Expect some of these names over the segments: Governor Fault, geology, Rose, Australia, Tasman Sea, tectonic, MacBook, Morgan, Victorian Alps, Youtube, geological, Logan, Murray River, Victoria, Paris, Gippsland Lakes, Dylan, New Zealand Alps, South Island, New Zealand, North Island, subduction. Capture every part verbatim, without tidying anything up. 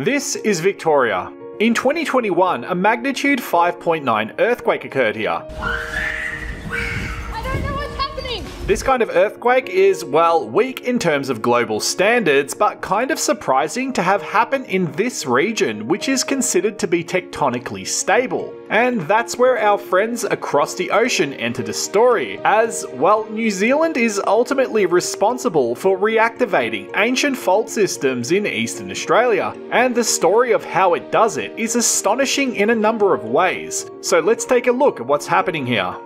This is Victoria. In twenty twenty-one, a magnitude five point nine earthquake occurred here. I don't know what's happening! This kind of earthquake is, well, weak in terms of global standards, but kind of surprising to have happen in this region, which is considered to be tectonically stable. And that's where our friends across the ocean enter the story, as, well, New Zealand is ultimately responsible for reactivating ancient fault systems in eastern Australia, and the story of how it does it is astonishing in a number of ways. So let's take a look at what's happening here.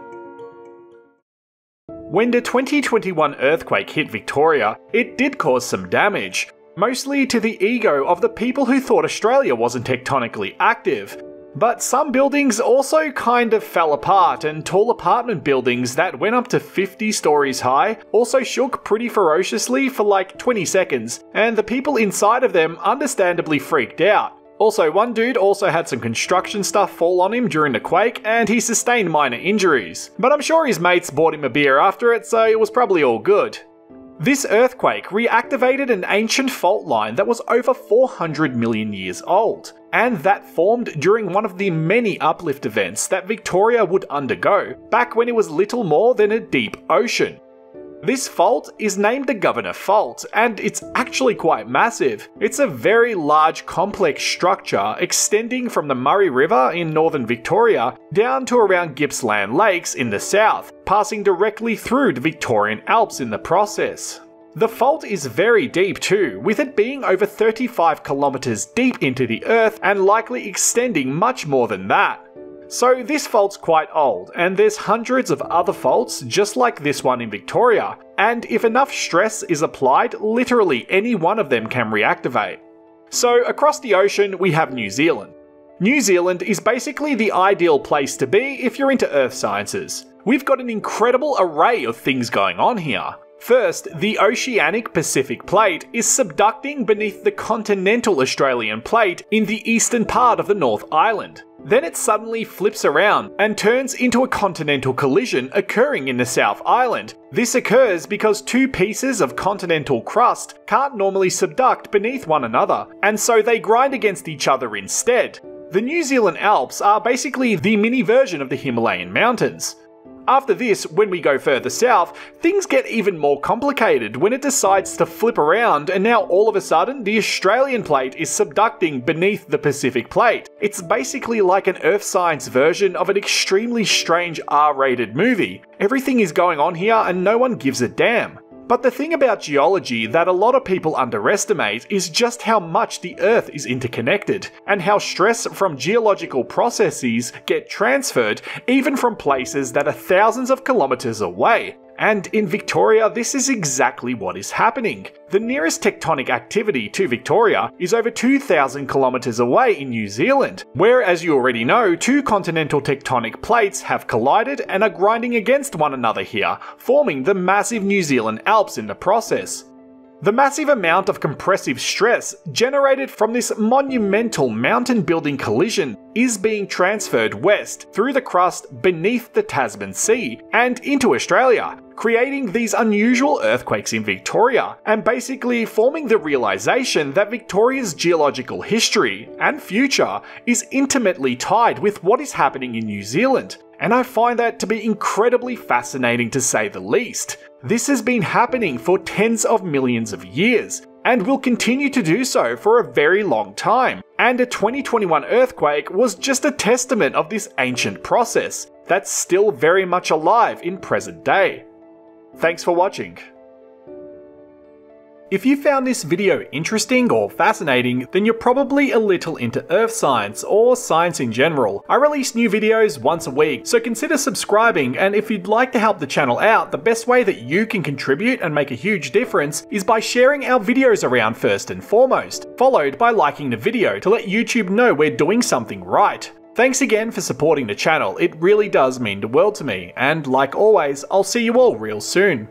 When the twenty twenty-one earthquake hit Victoria, it did cause some damage, mostly to the ego of the people who thought Australia wasn't tectonically active. But some buildings also kind of fell apart, and tall apartment buildings that went up to fifty stories high also shook pretty ferociously for like twenty seconds, and the people inside of them understandably freaked out. Also, one dude also had some construction stuff fall on him during the quake, and he sustained minor injuries. But I'm sure his mates bought him a beer after it, so it was probably all good. This earthquake reactivated an ancient fault line that was over four hundred million years old, and that formed during one of the many uplift events that Victoria would undergo back when it was little more than a deep ocean. This fault is named the Governor Fault, and it's actually quite massive. It's a very large complex structure extending from the Murray River in northern Victoria down to around Gippsland Lakes in the south, passing directly through the Victorian Alps in the process. The fault is very deep too, with it being over thirty-five kilometers deep into the earth and likely extending much more than that. So this fault's quite old, and there's hundreds of other faults just like this one in Victoria, and if enough stress is applied, literally any one of them can reactivate. So across the ocean we have New Zealand. New Zealand is basically the ideal place to be if you're into earth sciences. We've got an incredible array of things going on here. First, the oceanic Pacific plate is subducting beneath the continental Australian plate in the eastern part of the North Island. Then it suddenly flips around and turns into a continental collision occurring in the South Island. This occurs because two pieces of continental crust can't normally subduct beneath one another, and so they grind against each other instead. The New Zealand Alps are basically the mini version of the Himalayan mountains. After this, when we go further south, things get even more complicated when it decides to flip around, and now all of a sudden the Australian plate is subducting beneath the Pacific plate. It's basically like an earth science version of an extremely strange R rated movie. Everything is going on here and no one gives a damn. But the thing about geology that a lot of people underestimate is just how much the Earth is interconnected, and how stress from geological processes get transferred even from places that are thousands of kilometers away. And in Victoria, this is exactly what is happening. The nearest tectonic activity to Victoria is over two thousand kilometers away in New Zealand, where, as you already know, two continental tectonic plates have collided and are grinding against one another here, forming the massive New Zealand Alps in the process. The massive amount of compressive stress generated from this monumental mountain building collision is being transferred west through the crust beneath the Tasman Sea and into Australia, creating these unusual earthquakes in Victoria, and basically forming the realization that Victoria's geological history and future is intimately tied with what is happening in New Zealand. And I find that to be incredibly fascinating, to say the least. This has been happening for tens of millions of years, and will continue to do so for a very long time. And a twenty twenty-one earthquake was just a testament of this ancient process that's still very much alive in present day. Thanks for watching. If you found this video interesting or fascinating, then you're probably a little into earth science or science in general. I release new videos once a week, so consider subscribing, and if you'd like to help the channel out, the best way that you can contribute and make a huge difference is by sharing our videos around first and foremost, followed by liking the video to let YouTube know we're doing something right. Thanks again for supporting the channel, it really does mean the world to me, and like always, I'll see you all real soon.